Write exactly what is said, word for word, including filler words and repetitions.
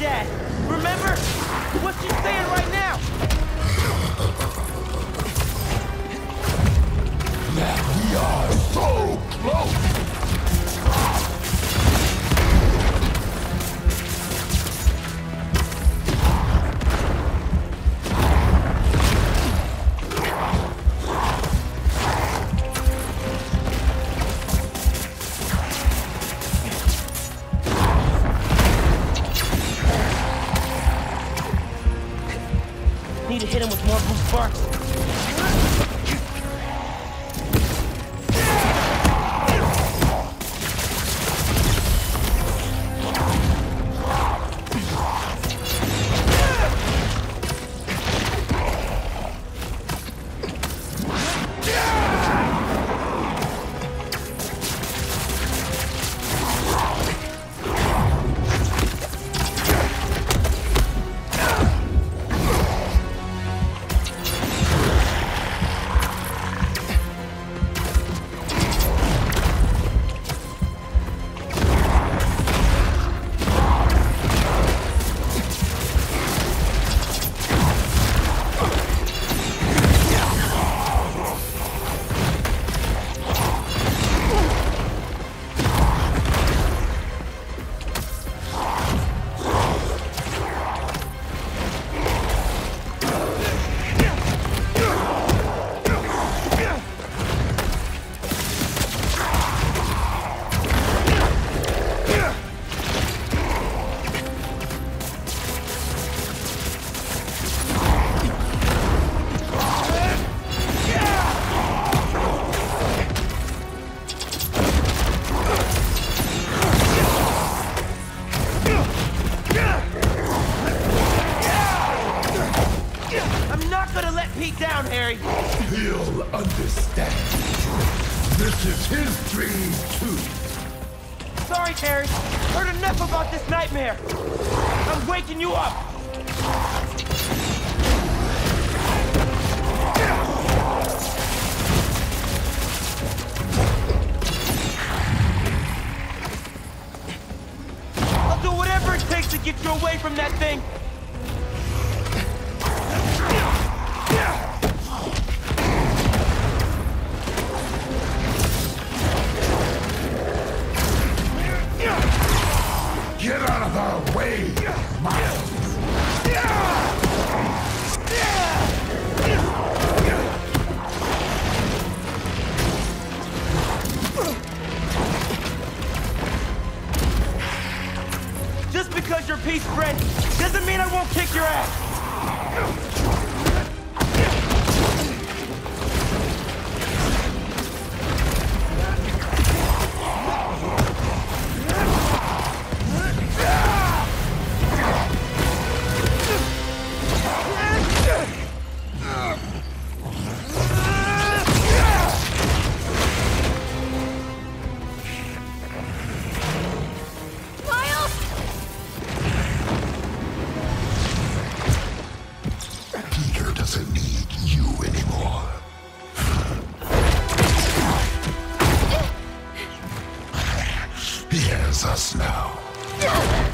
Dad. Remember? What you saying right now? Now we are so close. Need to hit him with more blue sparks. Pete down, Harry. He'll understand. This is his dream, too. Sorry, Harry. Heard enough about this nightmare. I'm waking you up. I'll do whatever it takes to get you away from that thing. Get out of our way, Miles! Just because you're Pete's friend doesn't mean I won't kick your ass! Us now.